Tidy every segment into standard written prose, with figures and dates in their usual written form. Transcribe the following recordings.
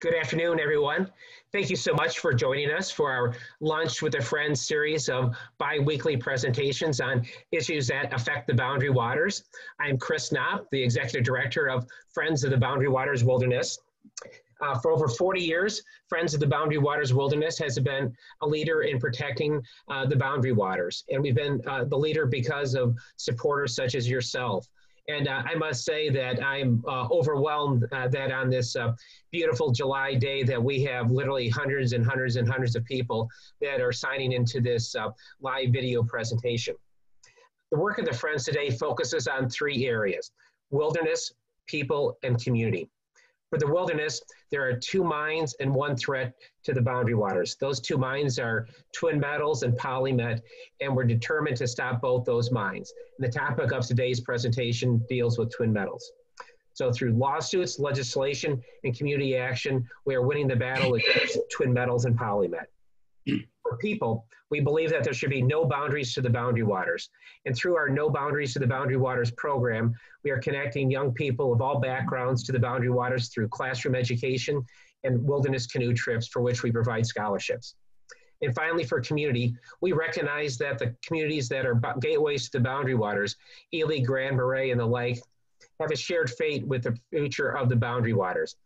Good afternoon, everyone. Thank you so much for joining us for our Lunch with a Friend series of bi-weekly presentations on issues that affect the Boundary Waters. I'm Chris Knopp, the Executive Director of Friends of the Boundary Waters Wilderness. For over 40 years, Friends of the Boundary Waters Wilderness has been a leader in protecting the Boundary Waters. And we've been the leader because of supporters such as yourself. And I must say that I'm overwhelmed that on this beautiful July day that we have literally hundreds and hundreds and hundreds of people that are signing into this live video presentation. The work of the Friends today focuses on three areas: wilderness, people, and community. For the wilderness, there are two mines and one threat to the Boundary Waters. Those two mines are Twin Metals and PolyMet, and we're determined to stop both those mines. And the topic of today's presentation deals with Twin Metals. So through lawsuits, legislation, and community action, we are winning the battle against Twin Metals and PolyMet. For people, we believe that there should be no boundaries to the Boundary Waters. And through our No Boundaries to the Boundary Waters program, we are connecting young people of all backgrounds to the Boundary Waters through classroom education and wilderness canoe trips, for which we provide scholarships. And finally, for community, we recognize that the communities that are gateways to the Boundary Waters, Ely, Grand Marais, and the like, have a shared fate with the future of the Boundary Waters.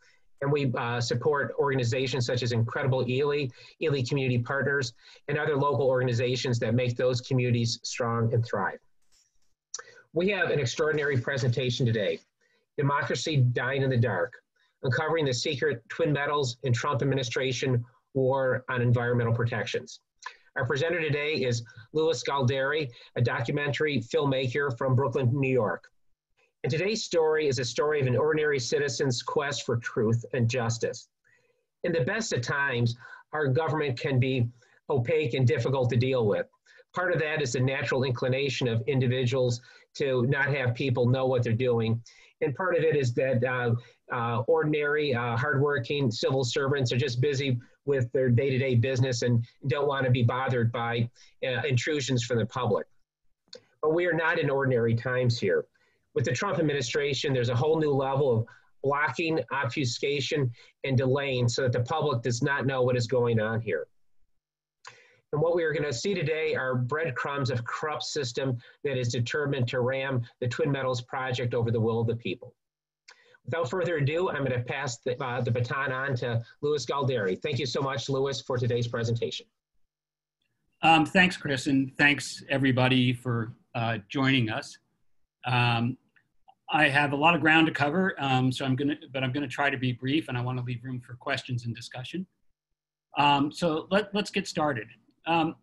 And we support organizations such as Incredible Ely, Ely Community Partners, and other local organizations that make those communities strong and thrive. We have an extraordinary presentation today: Democracy Dying in the Dark, Uncovering the Secret Twin Metals and Trump Administration War on Environmental Protections. Our presenter today is Louis Galdieri, a documentary filmmaker from Brooklyn, New York. And today's story is a story of an ordinary citizen's quest for truth and justice. In the best of times, our government can be opaque and difficult to deal with. Part of that is the natural inclination of individuals to not have people know what they're doing. And part of it is that ordinary, hardworking civil servants are just busy with their day-to-day business and don't want to be bothered by intrusions from the public. But we are not in ordinary times here. With the Trump administration, there's a whole new level of blocking, obfuscation, and delaying so that the public does not know what is going on here. And what we are going to see today are breadcrumbs of corrupt system that is determined to ram the Twin Metals project over the will of the people. Without further ado, I'm going to pass the baton on to Louis Galdieri. Thank you so much, Louis, for today's presentation. Thanks, Chris, and thanks everybody for joining us. I have a lot of ground to cover, but I'm gonna try to be brief, and I want to leave room for questions and discussion. So let's get started. How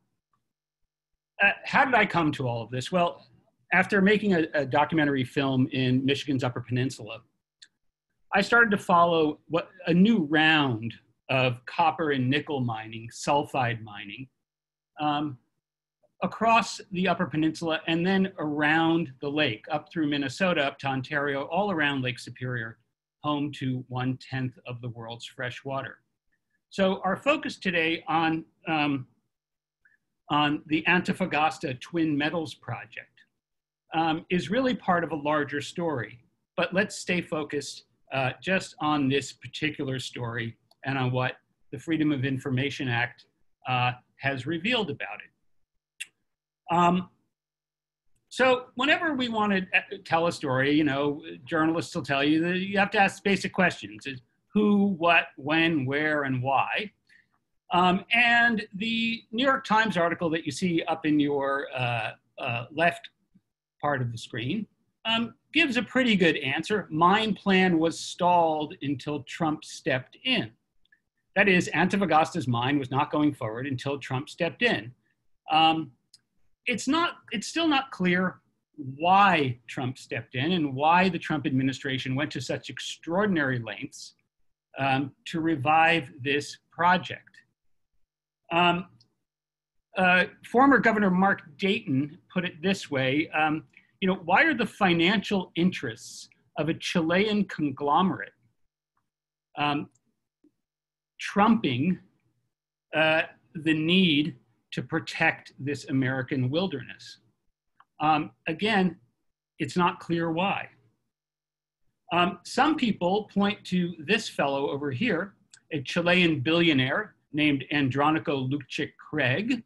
did I come to all of this? Well, after making a documentary film in Michigan's Upper Peninsula, I started to follow a new round of copper and nickel mining, sulfide mining, across the Upper Peninsula and then around the lake, up through Minnesota, up to Ontario, all around Lake Superior, home to 1/10 of the world's fresh water. So our focus today on the Antofagasta Twin Metals Project is really part of a larger story, but let's stay focused just on this particular story and on what the Freedom of Information Act has revealed about it. So whenever we want to tell a story, you know, journalists will tell you that you have to ask basic questions: who, what, when, where, and why. And the New York Times article that you see up in your left part of the screen gives a pretty good answer. Mine plan was stalled until Trump stepped in. That is, Antofagasta's mine was not going forward until Trump stepped in. It's still not clear why Trump stepped in and why the Trump administration went to such extraordinary lengths to revive this project. Former Governor Mark Dayton put it this way: you know, why are the financial interests of a Chilean conglomerate trumping the need to protect this American wilderness? Again, it's not clear why. Some people point to this fellow over here a Chilean billionaire named Andronico Luksic Craig,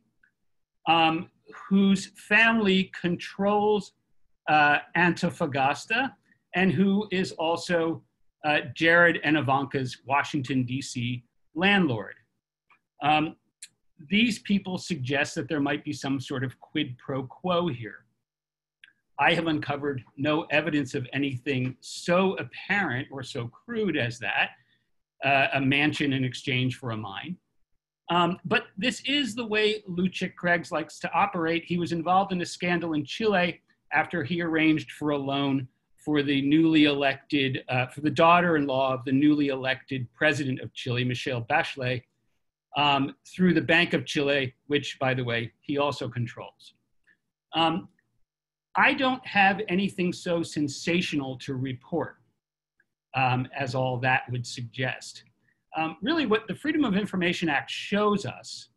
whose family controls Antofagasta, and who is also Jared and Ivanka's Washington, D.C. landlord. These people suggest that there might be some sort of quid pro quo here. I have uncovered no evidence of anything so apparent or so crude as that, a mansion in exchange for a mine. But this is the way Luksic Craig likes to operate. He was involved in a scandal in Chile after he arranged for a loan for the newly elected, for the daughter-in-law of the newly elected president of Chile, Michelle Bachelet, through the Bank of Chile, which, by the way, he also controls. I don't have anything so sensational to report as all that would suggest. Really, what the Freedom of Information Act shows us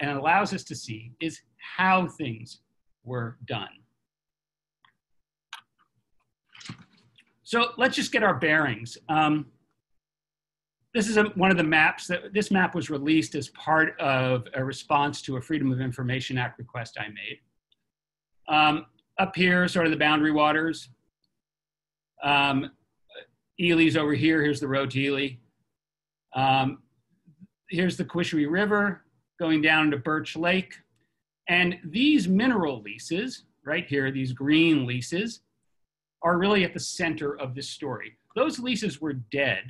and allows us to see is how things were done. So let's just get our bearings. This is one of the maps that, this map was released as part of a response to a Freedom of Information Act request I made. Up here, sort of the Boundary Waters. Ely's over here, here's the road to Ely. Here's the Kawishiwi River, going down into Birch Lake. And these mineral leases, right here, these green leases, are really at the center of this story. Those leases were dead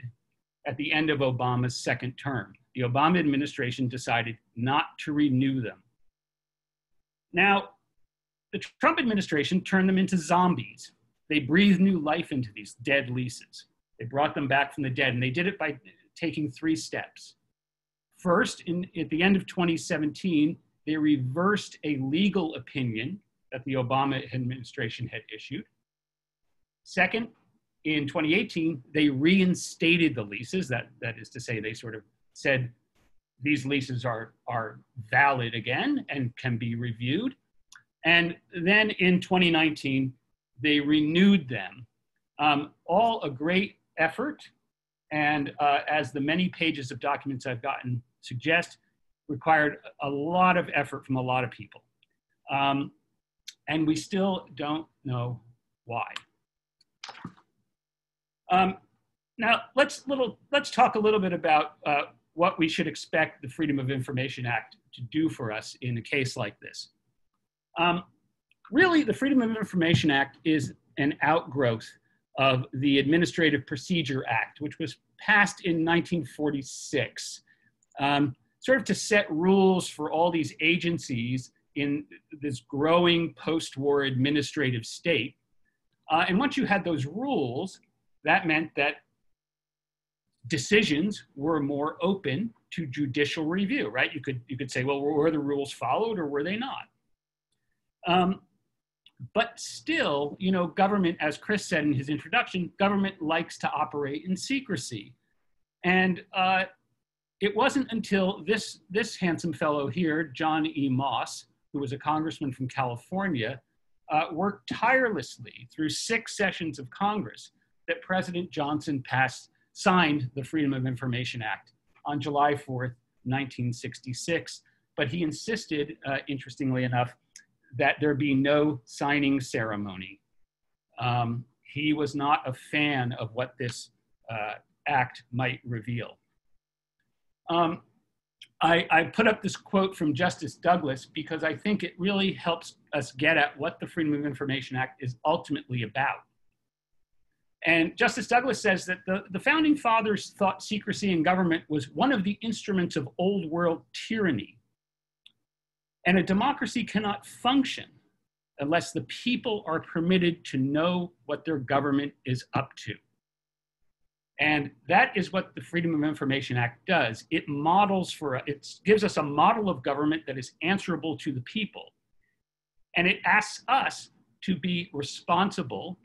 at the end of Obama's second term. The Obama administration decided not to renew them. Now, the Trump administration turned them into zombies. They breathed new life into these dead leases. They brought them back from the dead, and they did it by taking three steps. First, at the end of 2017, they reversed a legal opinion that the Obama administration had issued. Second, in 2018, they reinstated the leases. That is to say, they sort of said, these leases are valid again and can be reviewed. And then in 2019, they renewed them. All a great effort. And as the many pages of documents I've gotten suggest, required a lot of effort from a lot of people. And we still don't know why. Now, let's talk a little bit about what we should expect the Freedom of Information Act to do for us in a case like this. Really, the Freedom of Information Act is an outgrowth of the Administrative Procedure Act, which was passed in 1946, sort of to set rules for all these agencies in this growing post-war administrative state. And once you had those rules, that meant that decisions were more open to judicial review, right? You could say, well, were the rules followed or were they not? But still, you know, government, as Chris said in his introduction, government likes to operate in secrecy. And it wasn't until this handsome fellow here, John E. Moss, who was a congressman from California, worked tirelessly through 6 sessions of Congress that President Johnson signed the Freedom of Information Act on July 4th, 1966. But he insisted, interestingly enough, that there be no signing ceremony. He was not a fan of what this act might reveal. I put up this quote from Justice Douglas because I think it really helps us get at what the Freedom of Information Act is ultimately about. And Justice Douglas says that the Founding Fathers thought secrecy in government was one of the instruments of old world tyranny. And a democracy cannot function unless the people are permitted to know what their government is up to. And that is what the Freedom of Information Act does. It models for, it gives us a model of government that is answerable to the people. And it asks us to be responsible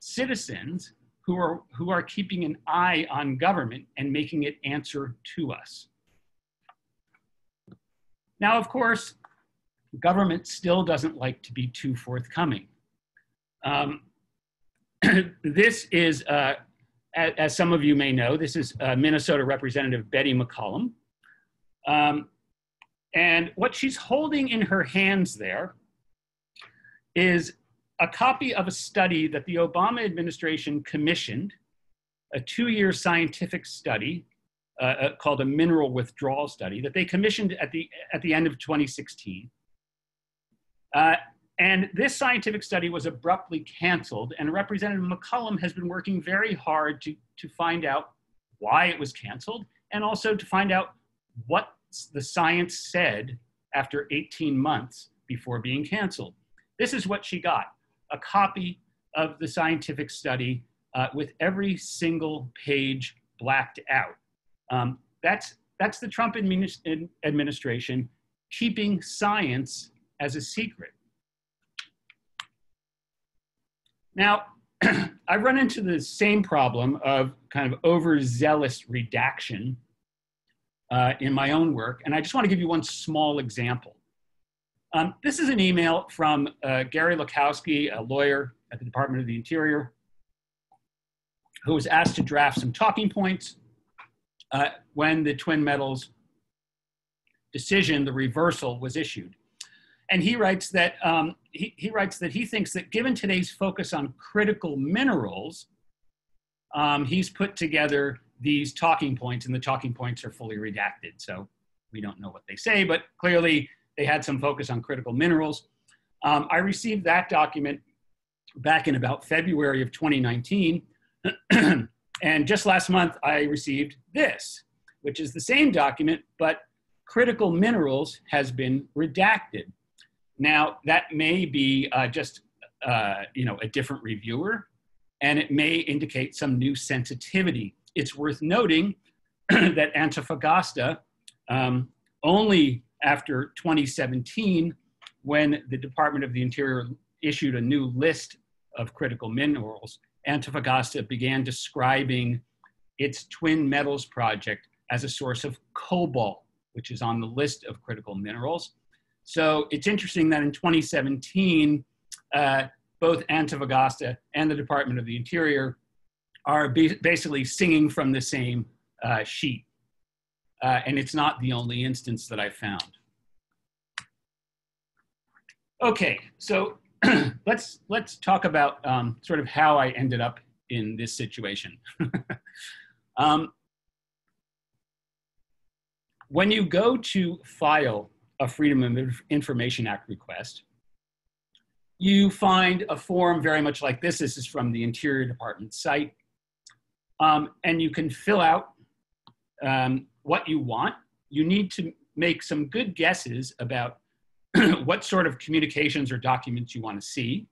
citizens who are keeping an eye on government and making it answer to us. Now, of course, government still doesn't like to be too forthcoming. This is as some of you may know, this is Minnesota Representative Betty McCollum. And what she's holding in her hands there is a copy of a study that the Obama administration commissioned, a two-year scientific study called a mineral withdrawal study that they commissioned at the end of 2016. And this scientific study was abruptly canceled, and Representative McCollum has been working very hard to find out why it was canceled, and also to find out what the science said after 18 months before being canceled. This is what she got, a copy of the scientific study with every single page blacked out. That's the Trump administration keeping science as a secret. Now, I've run into the same problem of kind of overzealous redaction in my own work, and I just want to give you one small example. This is an email from Gary Lukowski, a lawyer at the Department of the Interior, who was asked to draft some talking points when the Twin Metals decision, the reversal, was issued. And he writes that he thinks that given today's focus on critical minerals, he's put together these talking points, and the talking points are fully redacted. So we don't know what they say, but clearly they had some focus on critical minerals. I received that document back in about February of 2019. And just last month, I received this, which is the same document, but critical minerals has been redacted. Now, that may be just a different reviewer, and it may indicate some new sensitivity. It's worth noting that Antofagasta, only after 2017, when the Department of the Interior issued a new list of critical minerals, Antofagasta began describing its Twin Metals project as a source of cobalt, which is on the list of critical minerals. So it's interesting that in 2017, both Antofagasta and the Department of the Interior are basically singing from the same sheet. And it's not the only instance that I found. Okay, so let's talk about sort of how I ended up in this situation. When you go to file a Freedom of Information Act request, you find a form very much like this. This is from the Interior Department site. And you can fill out what you want. You need to make some good guesses about what sort of communications or documents you want to see,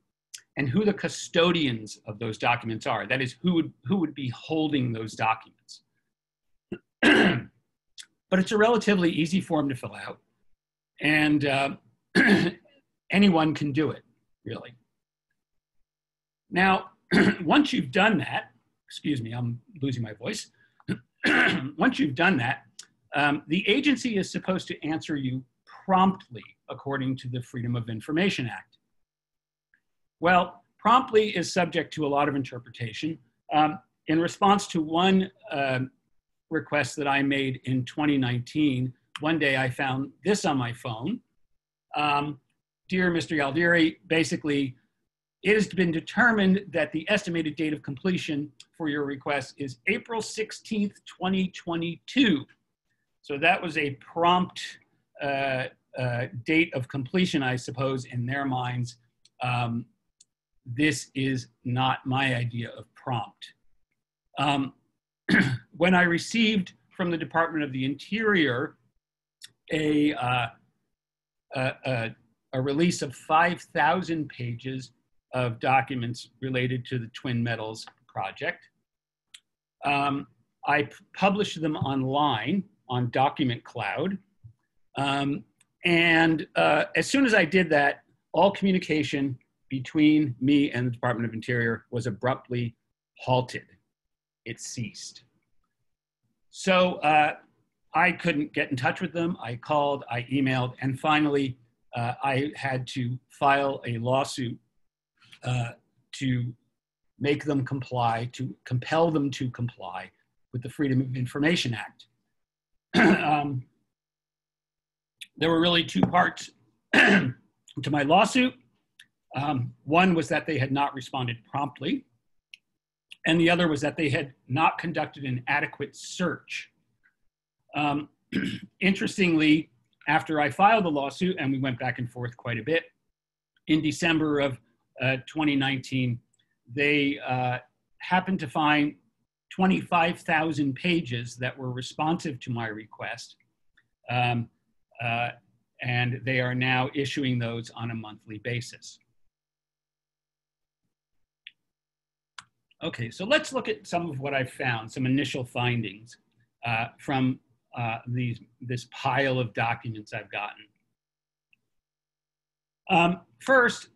and who the custodians of those documents are. That is, who would be holding those documents. But it's a relatively easy form to fill out. And anyone can do it, really. Now, once you've done that, excuse me, I'm losing my voice. Once you've done that, the agency is supposed to answer you promptly, according to the Freedom of Information Act. Well, promptly is subject to a lot of interpretation. In response to one request that I made in 2019, one day I found this on my phone. Dear Mr. Galdieri, basically, it has been determined that the estimated date of completion for your request is April 16th, 2022. So that was a prompt date of completion, I suppose, in their minds. This is not my idea of prompt. When I received from the Department of the Interior a release of 5,000 pages of documents related to the Twin Metals project. I published them online on Document Cloud. As soon as I did that, all communication between me and the Department of Interior was abruptly halted. It ceased. So I couldn't get in touch with them. I called, I emailed, and finally I had to file a lawsuit to make them comply, to compel them to comply with the Freedom of Information Act. There were really two parts to my lawsuit. One was that they had not responded promptly, and the other was that they had not conducted an adequate search. Interestingly, after I filed the lawsuit, and we went back and forth quite a bit, in December of 2019, they happened to find 25,000 pages that were responsive to my request, and they are now issuing those on a monthly basis. Okay, so let's look at some of what I found, some initial findings from this pile of documents I've gotten. First,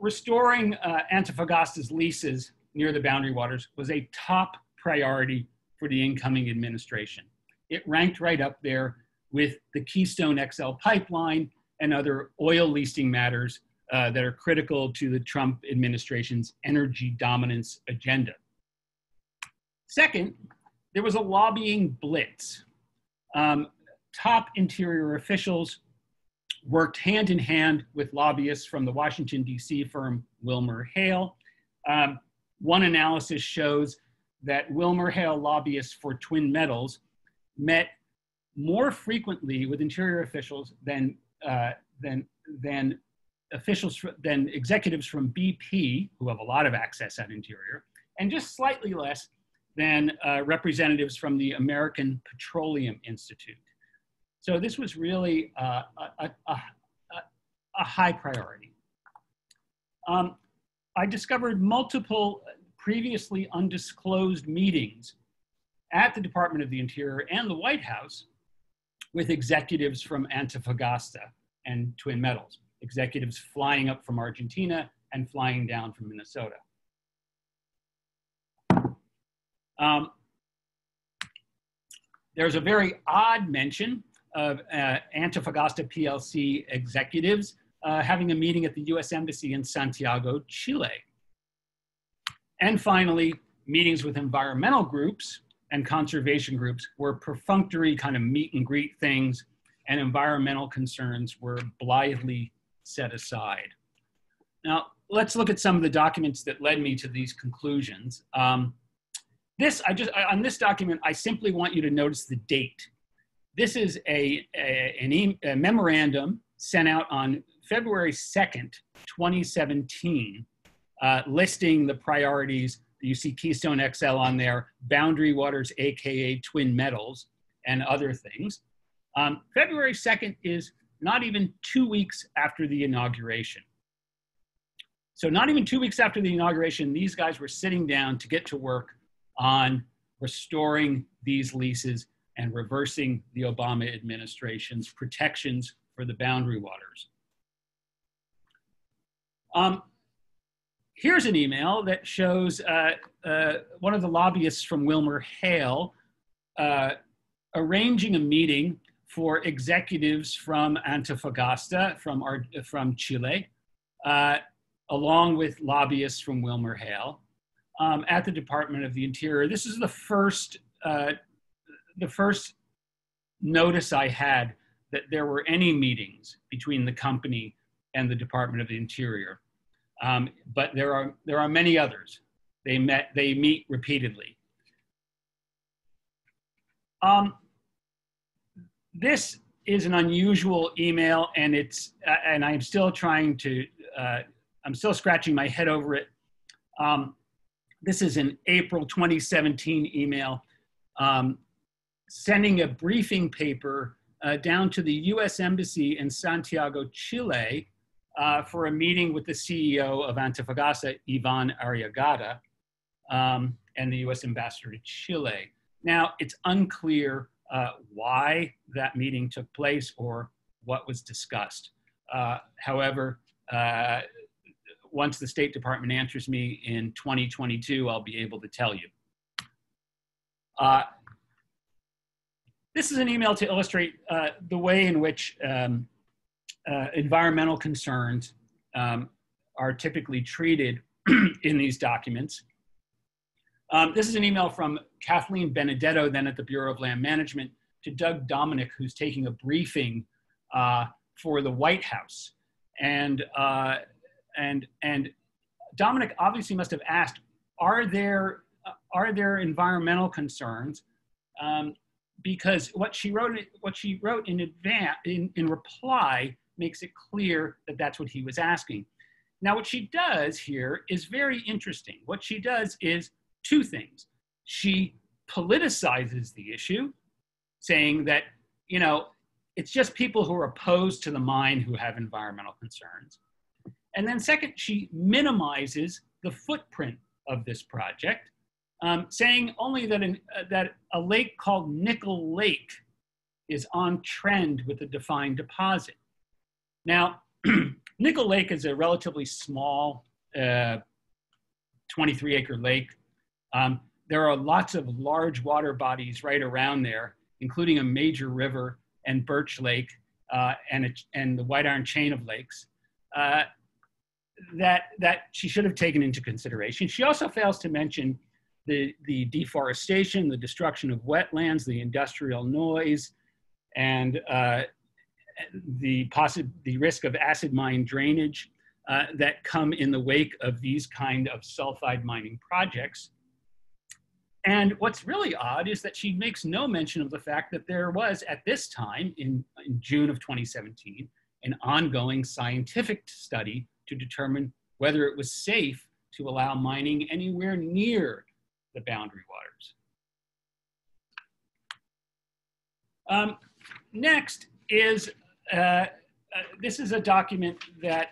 restoring Antofagasta's leases near the Boundary Waters was a top priority for the incoming administration. It ranked right up there with the Keystone XL pipeline and other oil leasing matters that are critical to the Trump administration's energy dominance agenda. Second, there was a lobbying blitz. Top interior officials worked hand in hand with lobbyists from the Washington, D.C. firm Wilmer Hale. One analysis shows that Wilmer Hale lobbyists for Twin Metals met more frequently with interior officials than executives from BP, who have a lot of access at interior, and just slightly less than representatives from the American Petroleum Institute. So this was really a high priority. I discovered multiple previously undisclosed meetings at the Department of the Interior and the White House with executives from Antofagasta and Twin Metals, executives flying up from Argentina and flying down from Minnesota. There's a very odd mention of Antofagasta PLC executives having a meeting at the U.S. Embassy in Santiago, Chile. And finally, meetings with environmental groups and conservation groups were perfunctory kind of meet and greet things, and environmental concerns were blithely set aside. Now, let's look at some of the documents that led me to these conclusions. On this document, I simply want you to notice the date. This is a memorandum sent out on February 2nd, 2017, listing the priorities. You see Keystone XL on there, Boundary Waters, AKA Twin Metals, and other things. February 2nd is not even 2 weeks after the inauguration. So not even 2 weeks after the inauguration, these guys were sitting down to get to work on restoring these leases and reversing the Obama administration's protections for the Boundary Waters. Here's an email that shows one of the lobbyists from Wilmer Hale arranging a meeting for executives from Antofagasta, from Chile, along with lobbyists from Wilmer Hale at the Department of the Interior. This is the first notice I had that there were any meetings between the company and the Department of the Interior. But there are many others. They meet repeatedly. This is an unusual email, and I'm still trying to I'm still scratching my head over it. This is an April 2017 email, sending a briefing paper down to the U.S. Embassy in Santiago, Chile, for a meeting with the CEO of Antofagasta, Ivan Arriagada, and the U.S. ambassador to Chile. Now, it's unclear why that meeting took place or what was discussed. However, once the State Department answers me in 2022, I'll be able to tell you. This is an email to illustrate the way in which environmental concerns are typically treated in these documents. This is an email from Kathleen Benedetto, then at the Bureau of Land Management, to Doug Dominick, who's taking a briefing for the White House. And Dominick obviously must have asked, are there environmental concerns? Because what she wrote in advance, in reply, makes it clear that that's what he was asking. Now, what she does here is very interesting. What she does is two things. She politicizes the issue, saying that, you know, it's just people who are opposed to the mine who have environmental concerns. And then second, she minimizes the footprint of this project, saying only that, that a lake called Nickel Lake is on trend with the defined deposit. Now, Nickel Lake is a relatively small 23-acre lake. There are lots of large water bodies right around there, including a major river and Birch Lake and the White Iron Chain of Lakes that she should have taken into consideration. She also fails to mention the deforestation, the destruction of wetlands, the industrial noise, and the risk of acid mine drainage that come in the wake of these kind of sulfide mining projects. And what's really odd is that she makes no mention of the fact that there was, at this time, in June of 2017, an ongoing scientific study to determine whether it was safe to allow mining anywhere near the boundary waters. Next is, this is a document that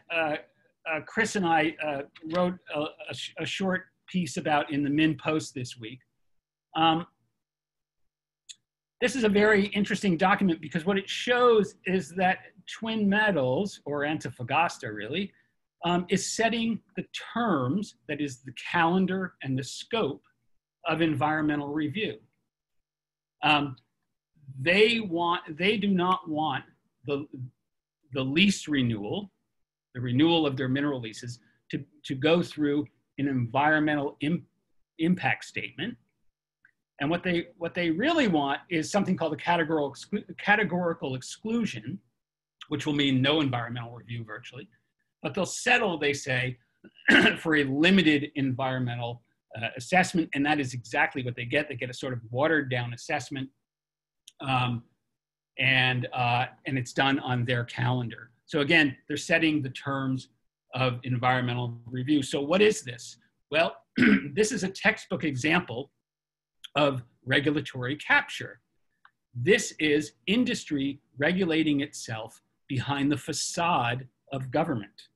Chris and I wrote a short piece about in the Min Post this week. This is a very interesting document because what it shows is that Twin Metals, or Antofagasta really, is setting the terms, that is the calendar and the scope of environmental review. They do not want the lease renewal, the renewal of their mineral leases, to go through an environmental impact statement. And what they really want is something called a categorical exclusion, which will mean no environmental review virtually, but they'll settle, they say, for a limited environmental assessment, and that is exactly what they get. They get a sort of watered down assessment, and it's done on their calendar. So again, they're setting the terms of environmental review. So what is this? Well, this is a textbook example of regulatory capture. This is industry regulating itself behind the facade of government.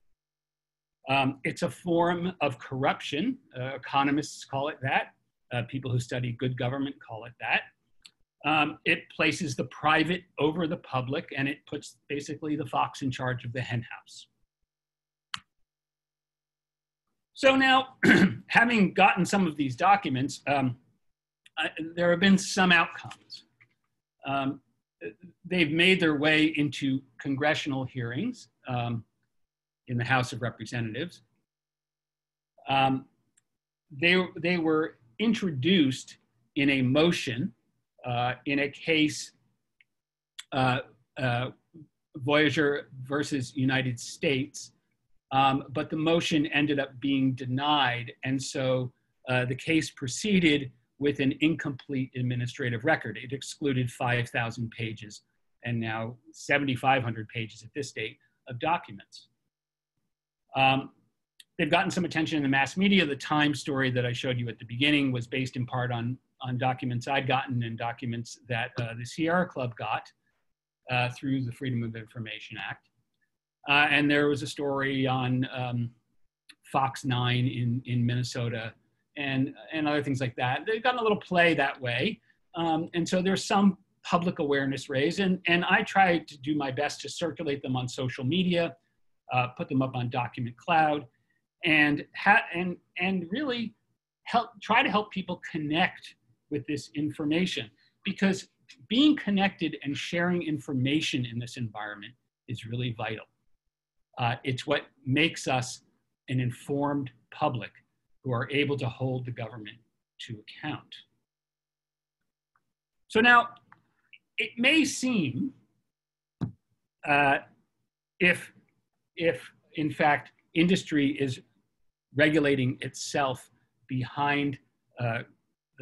It's a form of corruption. Economists call it that. People who study good government call it that. It places the private over the public, and it puts basically the fox in charge of the henhouse. So now, having gotten some of these documents, there have been some outcomes. They've made their way into congressional hearings in the House of Representatives. They were introduced in a motion in a case, Voyager versus United States, but the motion ended up being denied, and so the case proceeded with an incomplete administrative record. It excluded 5,000 pages, and now 7,500 pages at this date, of documents. They've gotten some attention in the mass media. The Time story that I showed you at the beginning was based in part on documents I'd gotten and documents that the Sierra Club got through the Freedom of Information Act. And there was a story on Fox 9 in Minnesota and other things like that. They've gotten a little play that way. And so there's some public awareness raised, and I try to do my best to circulate them on social media, put them up on Document Cloud, and really try to help people connect with this information, because being connected and sharing information in this environment is really vital. It's what makes us an informed public who are able to hold the government to account. So now, it may seem if in fact industry is regulating itself behind the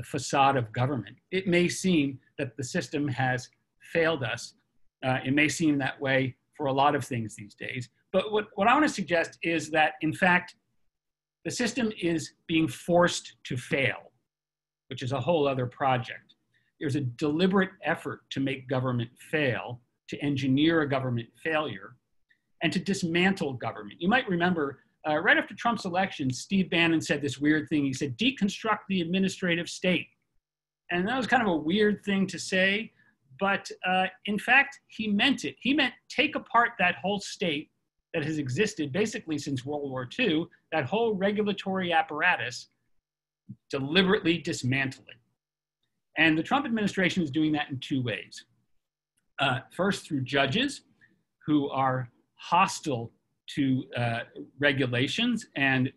facade of government, it may seem that the system has failed us. It may seem that way for a lot of things these days. But what I want to suggest is that, in fact, the system is being forced to fail, which is a whole other project. There's a deliberate effort to make government fail, to engineer a government failure, and to dismantle government. You might remember, right after Trump's election, Steve Bannon said this weird thing. He said, deconstruct the administrative state. And that was kind of a weird thing to say, but in fact, he meant it. He meant take apart that whole state that has existed basically since World War II, that whole regulatory apparatus, deliberately dismantle it. And the Trump administration is doing that in two ways. First, through judges who are hostile to regulations. And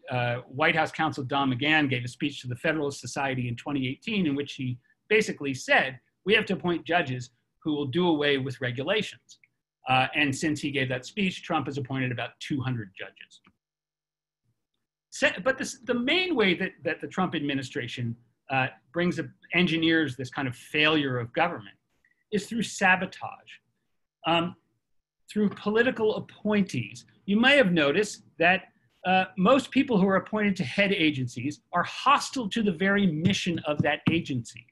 White House counsel Don McGahn gave a speech to the Federalist Society in 2018 in which he basically said, we have to appoint judges who will do away with regulations. And since he gave that speech, Trump has appointed about 200 judges. But the main way that the Trump administration engineers this kind of failure of government is through sabotage, through political appointees. You may have noticed that most people who are appointed to head agencies are hostile to the very mission of that agency.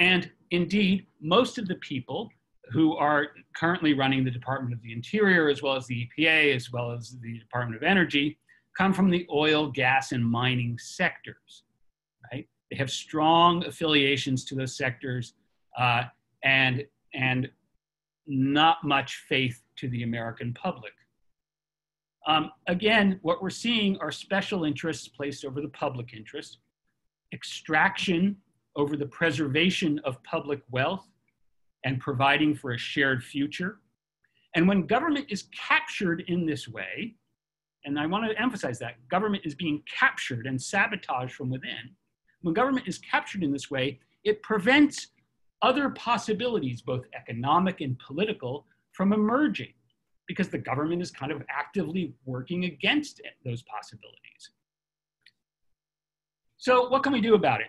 And indeed, most of the people who are currently running the Department of the Interior, as well as the EPA, as well as the Department of Energy, come from the oil, gas, and mining sectors, right? They have strong affiliations to those sectors and not much faith to the American public. Again, what we're seeing are special interests placed over the public interest, extraction over the preservation of public wealth and providing for a shared future. And when government is captured in this way, and I want to emphasize that, government is being captured and sabotaged from within. When government is captured in this way, it prevents other possibilities, both economic and political, from emerging, because the government is kind of actively working against those possibilities. So what can we do about it?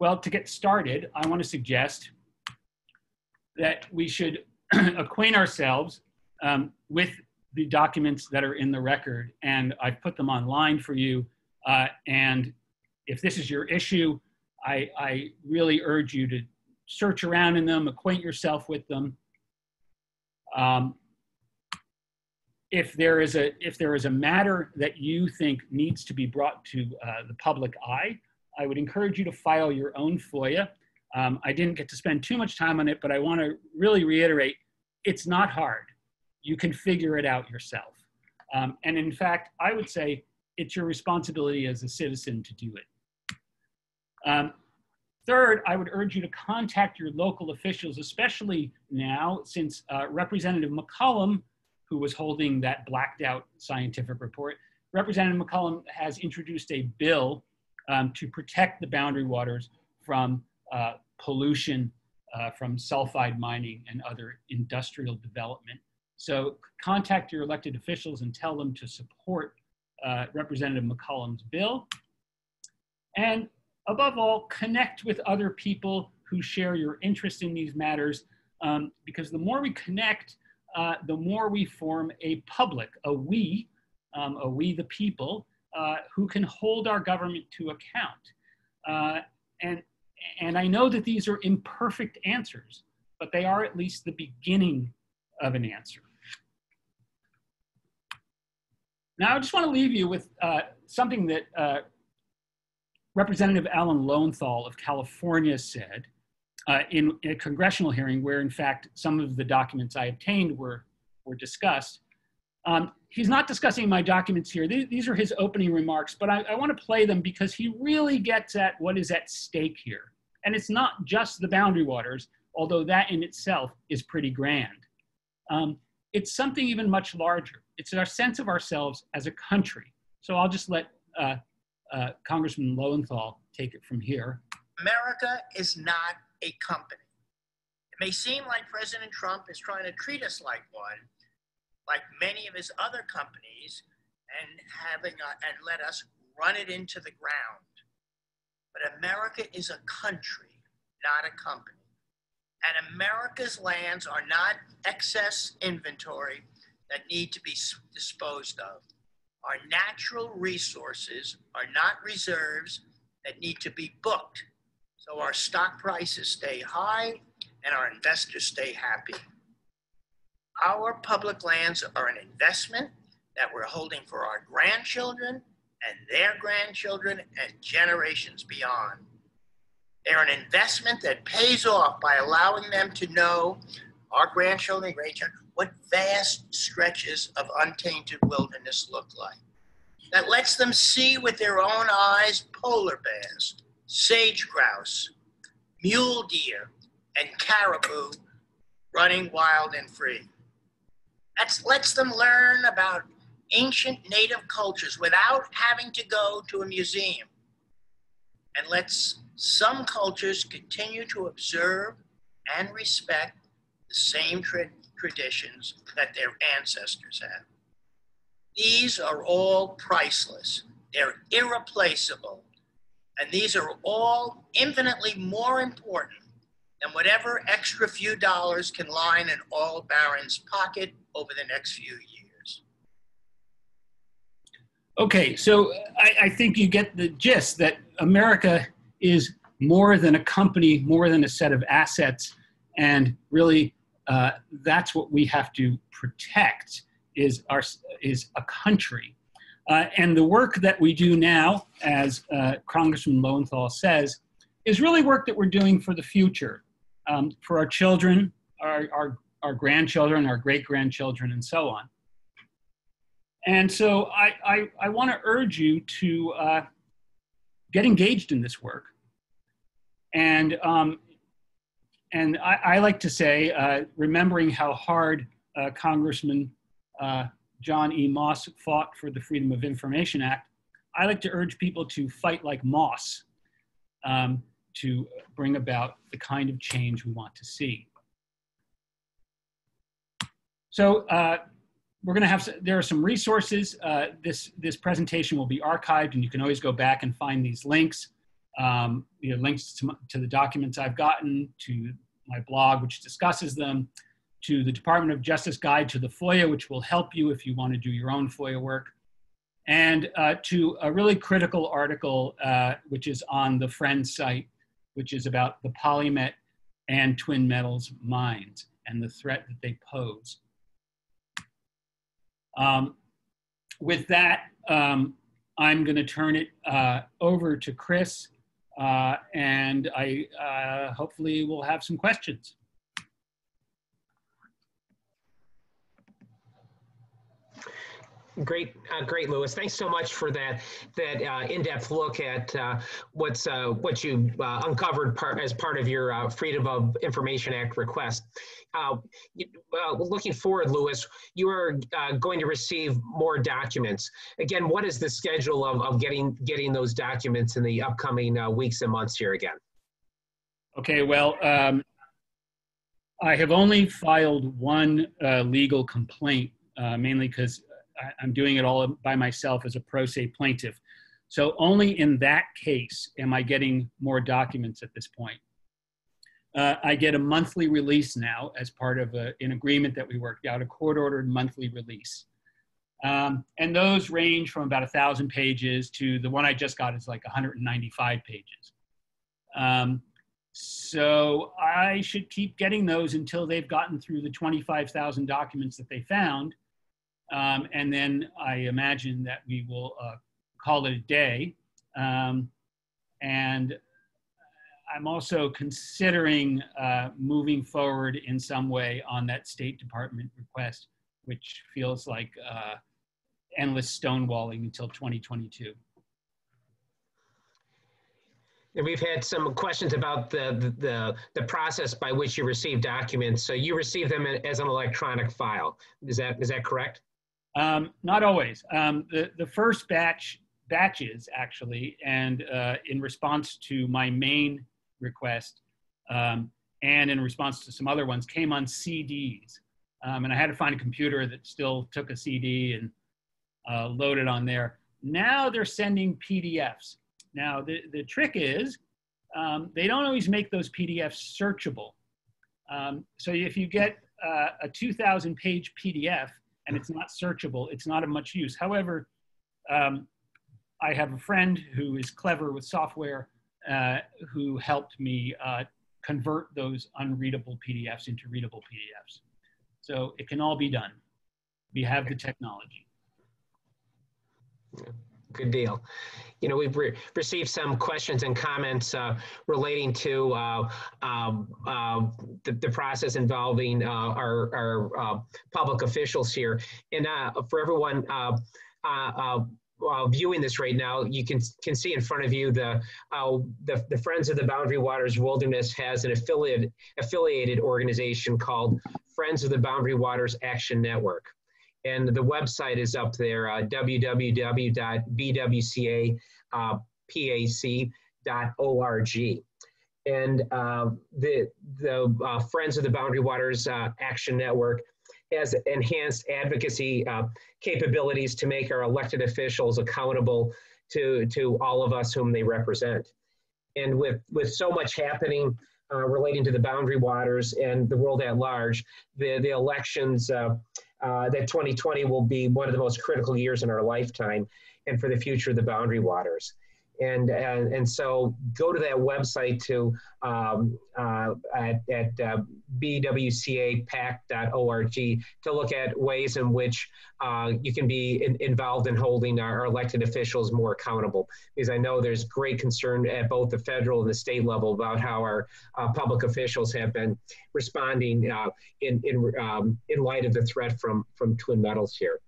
Well, to get started, I want to suggest that we should acquaint ourselves with the documents that are in the record, and I've put them online for you. And if this is your issue, I really urge you to search around in them, acquaint yourself with them. If there is a matter that you think needs to be brought to the public eye, I would encourage you to file your own FOIA. I didn't get to spend too much time on it, but I want to really reiterate, it's not hard. You can figure it out yourself. And in fact, I would say it's your responsibility as a citizen to do it. Third, I would urge you to contact your local officials, especially now since Representative McCollum, who was holding that blacked out scientific report, Representative McCollum has introduced a bill to protect the boundary waters from pollution from sulfide mining and other industrial development. So contact your elected officials and tell them to support Representative McCollum's bill. And above all, connect with other people who share your interest in these matters, because the more we connect, the more we form a public, a we the people, who can hold our government to account. And I know that these are imperfect answers, but they are at least the beginning of an answer. Now, I just want to leave you with something that Representative Alan Lowenthal of California said in a congressional hearing where, in fact, some of the documents I obtained were discussed. He's not discussing my documents here. These are his opening remarks, but I want to play them because he really gets at what is at stake here. And it's not just the boundary waters, although that in itself is pretty grand. It's something even much larger. It's our sense of ourselves as a country. So I'll just let Congressman Lowenthal take it from here. America is not a company. It may seem like President Trump is trying to treat us like one, like many of his other companies, and let us run it into the ground. But America is a country, not a company. And America's lands are not excess inventory that need to be disposed of. Our natural resources are not reserves that need to be booked. So our stock prices stay high and our investors stay happy. Our public lands are an investment that we're holding for our grandchildren and their grandchildren and generations beyond. They're an investment that pays off by allowing them to know, our grandchildren and great-grandchildren, what vast stretches of untainted wilderness look like. That lets them see with their own eyes polar bears, sage grouse, mule deer, and caribou running wild and free. That lets them learn about ancient native cultures without having to go to a museum, and lets some cultures continue to observe and respect the same traditions that their ancestors had. These are all priceless, they're irreplaceable, and these are all infinitely more important than whatever extra few dollars can line an oil baron's pocket over the next few years. Okay, so I think you get the gist that America is more than a company, more than a set of assets, and really that's what we have to protect is a country. And the work that we do now, as Congressman Lowenthal says, is really work that we're doing for the future, for our children, our grandchildren, our great-grandchildren, and so on. And so I want to urge you to get engaged in this work. And I like to say, remembering how hard Congressman John E. Moss fought for the Freedom of Information Act, I like to urge people to fight like Moss to bring about the kind of change we want to see. So we're gonna have, there are some resources. This presentation will be archived and you can always go back and find these links. You know, links to the documents I've gotten, to my blog, which discusses them, to the Department of Justice guide to the FOIA, which will help you if you want to do your own FOIA work, and to a really critical article, which is on the Friends site, which is about the PolyMet and Twin Metals mines and the threat that they pose. With that, I'm going to turn it over to Chris, and I hopefully we'll have some questions. Great, great, Louis. Thanks so much for that in-depth look at what you uncovered as part of your Freedom of Information Act request. Looking forward, Louis, you are going to receive more documents. Again, what is the schedule of getting those documents in the upcoming weeks and months here again? Okay, well, I have only filed one legal complaint, mainly because I'm doing it all by myself as a pro se plaintiff. So only in that case am I getting more documents at this point. I get a monthly release now as part of an agreement that we worked out, a court-ordered monthly release. And those range from about 1,000 pages to the one I just got is like 195 pages. So I should keep getting those until they've gotten through the 25,000 documents that they found. And then I imagine that we will call it a day. And I'm also considering moving forward in some way on that State Department request, which feels like endless stonewalling until 2022. And we've had some questions about the process by which you receive documents. So you receive them as an electronic file. Is that correct? Not always. The first batch batches, actually, and in response to my main request, and in response to some other ones, came on CDs. And I had to find a computer that still took a CD and loaded on there. Now they're sending PDFs. Now, the trick is they don't always make those PDFs searchable. So if you get a 2,000-page PDF and it's not searchable, it's not of much use. However, I have a friend who is clever with software who helped me convert those unreadable PDFs into readable PDFs. So it can all be done. We have the technology. Yeah. Good deal. You know, we've received some questions and comments relating to the process involving our public officials here. And for everyone viewing this right now, you can see in front of you the Friends of the Boundary Waters Wilderness has an affiliated organization called Friends of the Boundary Waters Action Network. And the website is up there, www.bwcapac.org. And the Friends of the Boundary Waters Action Network has enhanced advocacy capabilities to make our elected officials accountable to all of us whom they represent. And with so much happening relating to the Boundary Waters and the world at large, the elections that 2020 will be one of the most critical years in our lifetime and for the future of the Boundary Waters. And so go to that website to at bwcapac.org to look at ways in which you can be involved in holding our elected officials more accountable. Because I know there's great concern at both the federal and the state level about how our public officials have been responding in light of the threat from Twin Metals here.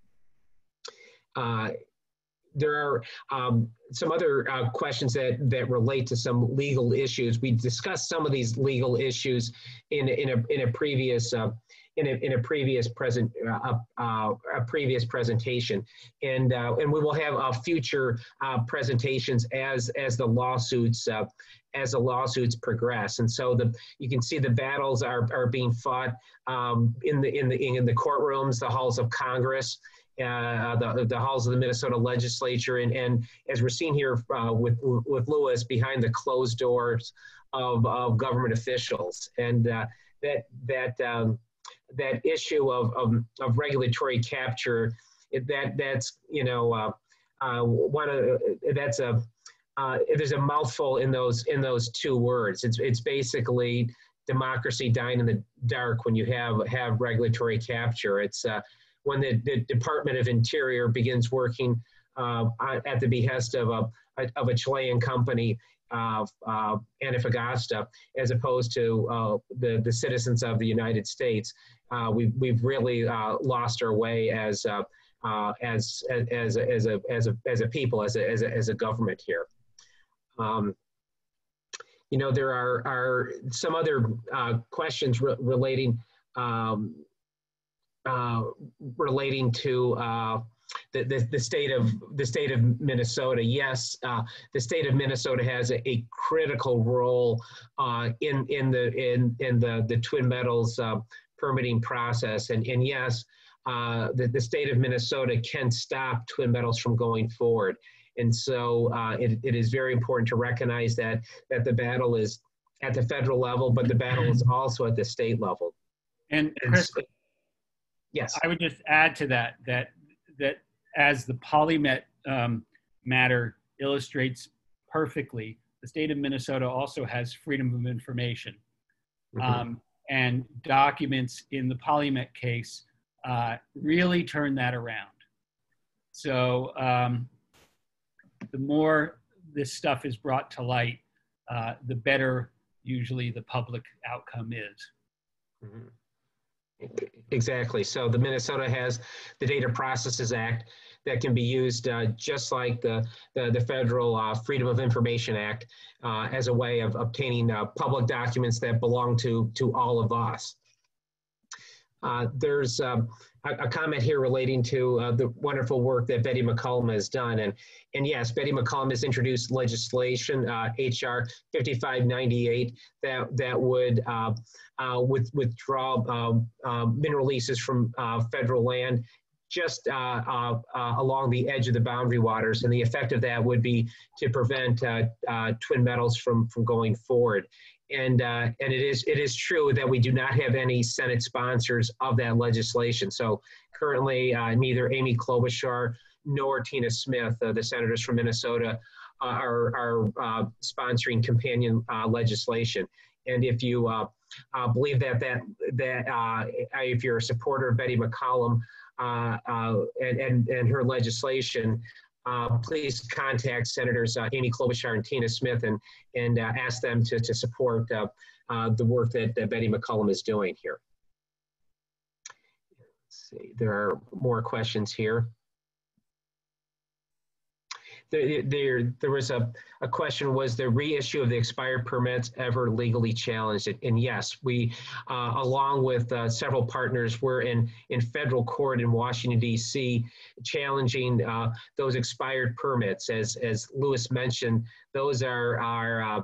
There are some other questions that relate to some legal issues. We discussed some of these legal issues in a previous presentation, and we will have future presentations as the lawsuits progress. And so you can see the battles are being fought in the courtrooms, the halls of Congress. The halls of the Minnesota legislature, and as we're seeing here with Louis, behind the closed doors of government officials, and that issue of regulatory capture, that's there's a mouthful in those two words. It's basically democracy dying in the dark when you have regulatory capture. It's when the Department of Interior begins working at the behest of a Chilean company, Antofagasta, as opposed to the citizens of the United States, we've really lost our way as a people, as a government here. You know, there are some other questions relating. Relating to the state of Minnesota, yes, the state of Minnesota has a critical role in the Twin Metals permitting process, and yes, the state of Minnesota can stop Twin Metals from going forward, and so it is very important to recognize that the battle is at the federal level, but the battle is also at the state level. And Chris, yes, I would just add to that as the PolyMet matter illustrates perfectly, the state of Minnesota also has freedom of information. Mm-hmm. And documents in the PolyMet case really turn that around. So the more this stuff is brought to light, the better usually the public outcome is. Mm-hmm. Exactly. So the Minnesota has the Data Processes Act that can be used just like the federal Freedom of Information Act as a way of obtaining public documents that belong to all of us. There's a comment here relating to the wonderful work that Betty McCollum has done. And yes, Betty McCollum has introduced legislation, HR 5598, that would withdraw mineral leases from federal land just along the edge of the boundary waters. And the effect of that would be to prevent Twin Metals from going forward. And it is true that we do not have any Senate sponsors of that legislation. So currently, neither Amy Klobuchar nor Tina Smith, the senators from Minnesota, are sponsoring companion legislation. And if you believe that if you're a supporter of Betty McCollum and her legislation, please contact Senators Amy Klobuchar and Tina Smith and ask them to support the work that Betty McCollum is doing here. Let's see, there are more questions here. There was a question, was the reissue of the expired permits ever legally challenged? And yes, we, along with several partners, were in federal court in Washington, D.C., challenging those expired permits. As Louis mentioned, those are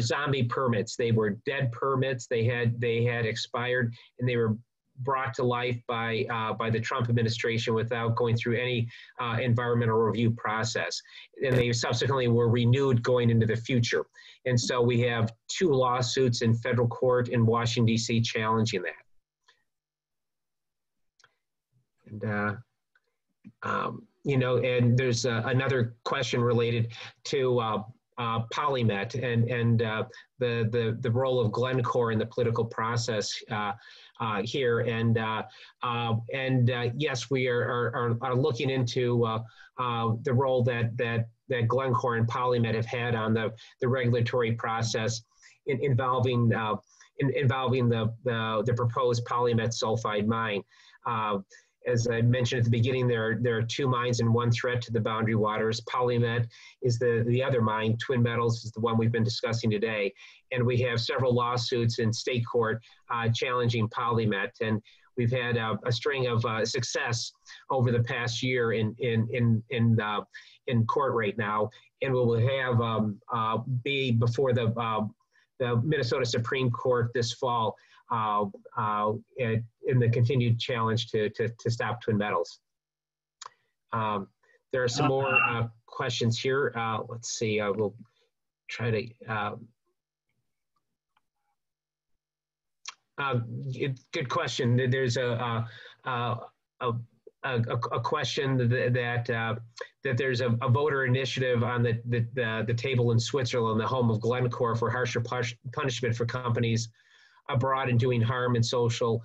zombie permits. They were dead permits. They had expired, and they were brought to life by the Trump administration without going through any environmental review process. And they subsequently were renewed going into the future. And so we have two lawsuits in federal court in Washington, D.C. challenging that. And there's another question related to PolyMet and the role of Glencore in the political process here, and yes, we are looking into the role that Glencore and PolyMet have had on the regulatory process involving the proposed PolyMet sulfide mine. As I mentioned at the beginning, there are two mines and one threat to the boundary waters. PolyMet is the other mine. Twin Metals is the one we've been discussing today. And we have several lawsuits in state court challenging PolyMet. And we've had a string of success over the past year in court right now. And we will have be before the Minnesota Supreme Court this fall in the continued challenge to stop Twin Metals. There are some more questions here. Let's see, I will try to. Good question. There's a question that there's a voter initiative on the table in Switzerland, the home of Glencore, for harsher punishment for companies abroad and doing harm and social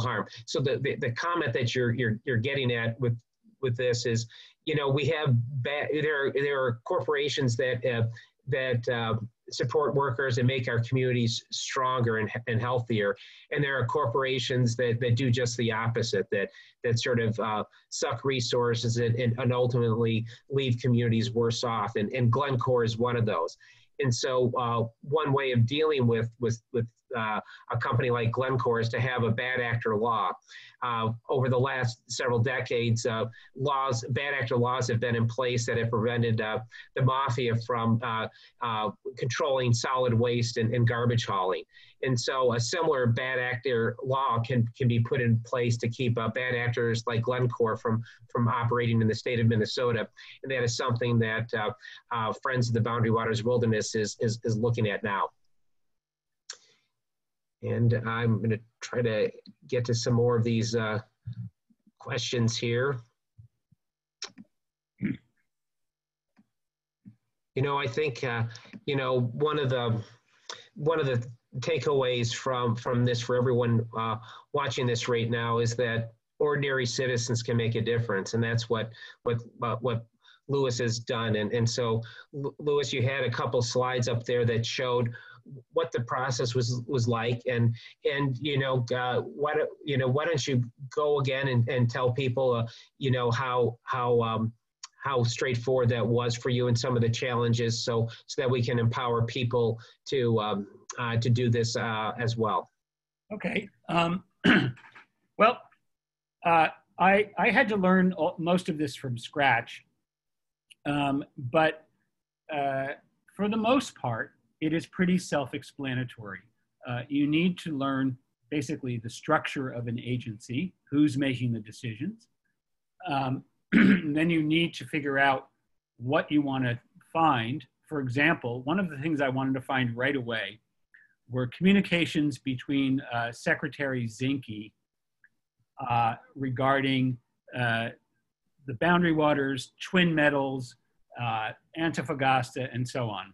harm. So the comment that you're getting at with this is, we have there are corporations that support workers and make our communities stronger and healthier, and there are corporations that do just the opposite, that sort of suck resources and ultimately leave communities worse off. And Glencore is one of those. And so one way of dealing with a company like Glencore is to have a bad actor law. Over the last several decades, bad actor laws have been in place that have prevented the mafia from controlling solid waste and garbage hauling. And so a similar bad actor law can be put in place to keep bad actors like Glencore from operating in the state of Minnesota. And that is something that Friends of the Boundary Waters Wilderness is looking at now. And I'm going to try to get to some more of these questions here. I think, one of the takeaways from this for everyone watching this right now is that ordinary citizens can make a difference, and that's what Louis has done. And so, Louis, you had a couple slides up there that showed what the process was like, and why don't you go again and tell people how straightforward that was for you and some of the challenges, so that we can empower people to do this as well. Okay. Well, I had to learn most of this from scratch, but for the most part, it is pretty self-explanatory. You need to learn basically the structure of an agency, who's making the decisions. Then you need to figure out what you want to find. For example, one of the things I wanted to find right away were communications between Secretary Zinke regarding the Boundary Waters, Twin Metals, Antofagasta, and so on.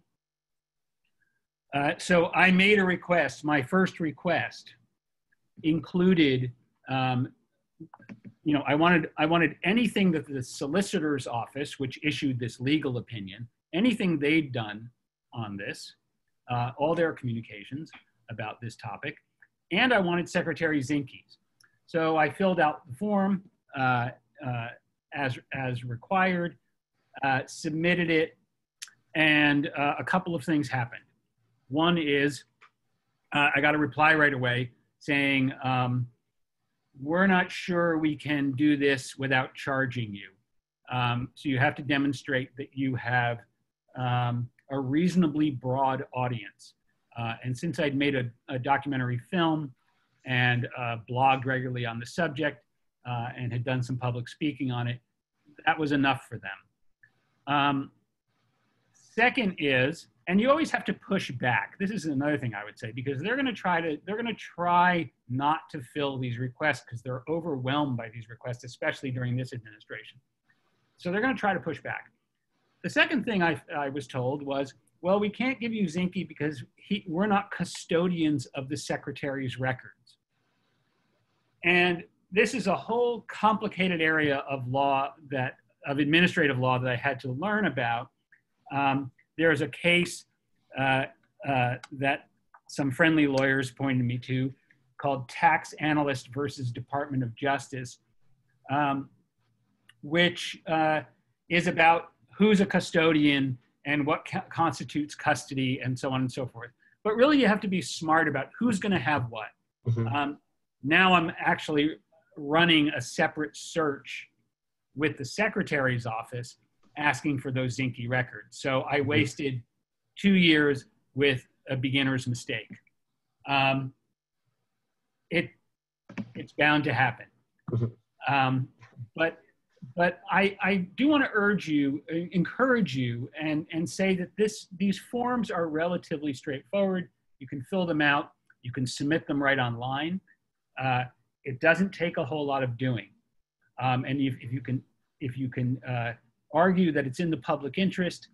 So I made a request. My first request included, you know, I wanted anything that the solicitor's office, which issued this legal opinion, anything they'd done on this, all their communications about this topic, and I wanted Secretary Zinke's. So I filled out the form as required, submitted it, and a couple of things happened. One is I got a reply right away saying, we're not sure we can do this without charging you. So you have to demonstrate that you have a reasonably broad audience. And since I'd made a documentary film and blogged regularly on the subject and had done some public speaking on it, that was enough for them. Second is, and you always have to push back. This is another thing I would say, because they're gonna try not to fill these requests because they're overwhelmed by these requests, especially during this administration. So they're gonna try to push back. The second thing I was told was, well, we can't give you Zinke because we're not custodians of the secretary's records. And this is a whole complicated area of law, of administrative law, that I had to learn about. There is a case that some friendly lawyers pointed me to called Tax Analyst versus Department of Justice, which is about who's a custodian and what constitutes custody and so on and so forth. But really you have to be smart about who's gonna have what. Mm-hmm. Now I'm actually running a separate search with the secretary's office asking for those Zinke records. So I wasted 2 years with a beginner's mistake. It's bound to happen. But I do want to encourage you, and say that these forms are relatively straightforward. You can fill them out. You can submit them right online. It doesn't take a whole lot of doing. And if you can argue that it's in the public interest,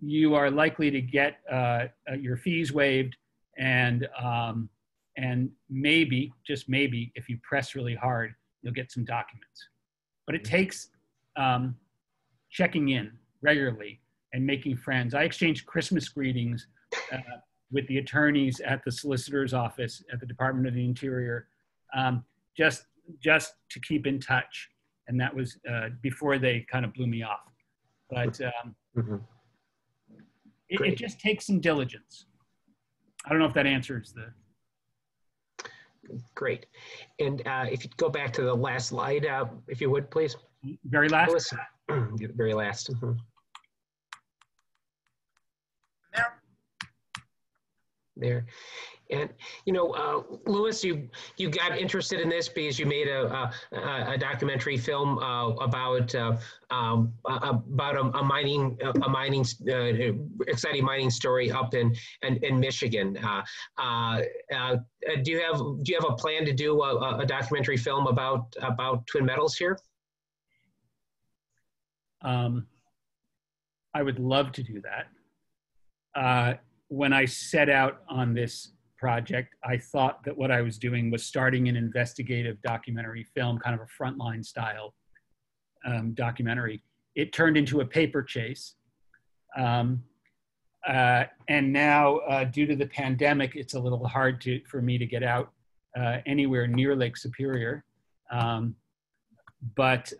you are likely to get your fees waived, and maybe, just maybe, if you press really hard, you'll get some documents. But it takes checking in regularly and making friends. I exchanged Christmas greetings with the attorneys at the solicitor's office at the Department of the Interior, just to keep in touch. And that was before they kind of blew me off. But it just takes some diligence. I don't know if that answers the... Great. And if you go back to the last slide, if you would, please. Very last. Melissa. Very last. Mm-hmm. There. And, you know, Louis, you got interested in this because you made a documentary film about an exciting mining story up in Michigan. Do you have a plan to do a documentary film about Twin Metals here? I would love to do that. When I set out on this project, I thought that what I was doing was starting an investigative documentary film, kind of a frontline style documentary. It turned into a paper chase. And now, due to the pandemic, it's a little hard for me to get out anywhere near Lake Superior. But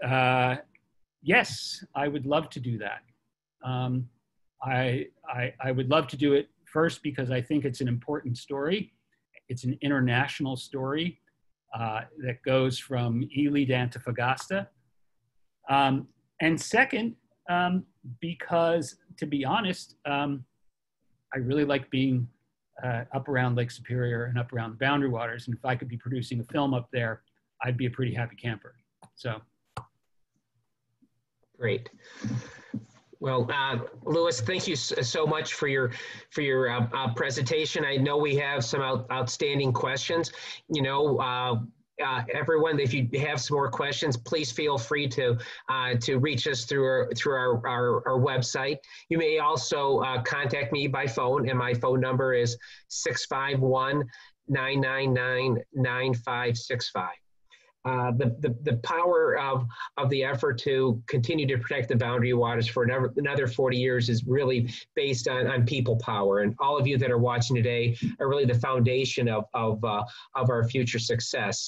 yes, I would love to do that. I would love to do it first because I think it's an important story, It's an international story that goes from Ely to Antofagasta. And second, because to be honest, I really like being up around Lake Superior and up around the Boundary Waters. And if I could be producing a film up there, I'd be a pretty happy camper. So. Great. Well, Louis, thank you so much for your presentation. I know we have some outstanding questions. You know, everyone, if you have some more questions, please feel free to reach us through our website. You may also contact me by phone, and my phone number is 651-999-9565. The power of the effort to continue to protect the Boundary Waters for another 40 years is really based on people power. And all of you that are watching today are really the foundation of our future success.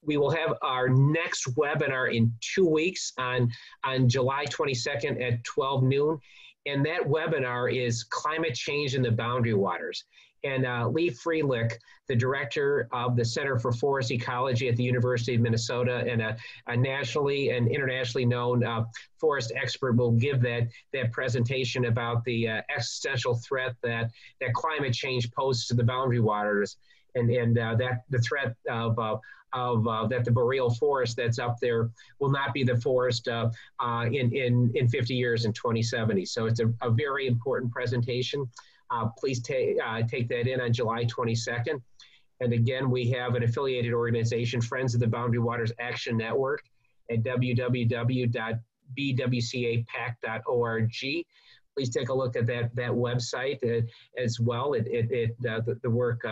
We will have our next webinar in 2 weeks on July 22nd at 12 noon. And that webinar is Climate Change in the Boundary Waters. And Lee Freelick, the director of the Center for Forest Ecology at the University of Minnesota and a nationally and internationally known forest expert, will give that presentation about the existential threat that climate change poses to the Boundary Waters, and that the threat of that the boreal forest that's up there will not be the forest in 50 years, in 2070. So it's a very important presentation. Please take that in on July 22nd. And again, we have an affiliated organization, Friends of the Boundary Waters Action Network, at www.bwcapac.org. Please take a look at that website as well. The work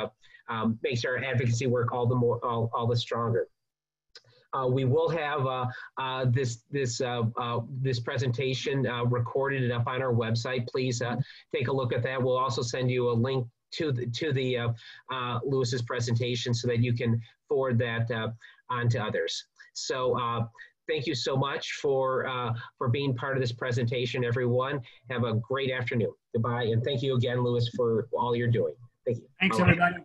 makes our advocacy work all the stronger. We will have this presentation recorded and up on our website. Please take a look at that. We'll also send you a link to Lewis's presentation so that you can forward that on to others. So thank you so much for being part of this presentation, everyone. Have a great afternoon. Goodbye, and thank you again, Louis, for all you're doing. Thank you. Thanks, everybody.